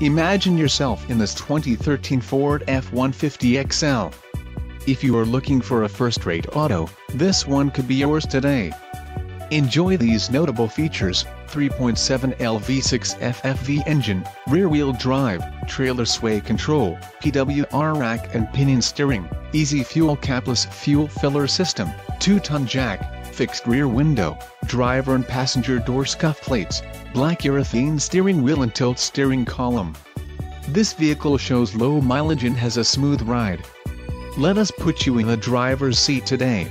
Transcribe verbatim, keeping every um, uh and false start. Imagine yourself in this twenty thirteen Ford F one fifty X L. If you are looking for a first-rate auto, this one could be yours today. Enjoy these notable features: three point seven liter V six F F V engine, rear-wheel drive, trailer sway control, P W R rack and pinion steering, easy fuel capless fuel filler system, two-ton jack, fixed rear window, driver and passenger door scuff plates, black urethane steering wheel and tilt steering column. This vehicle shows low mileage and has a smooth ride. Let us put you in the driver's seat today.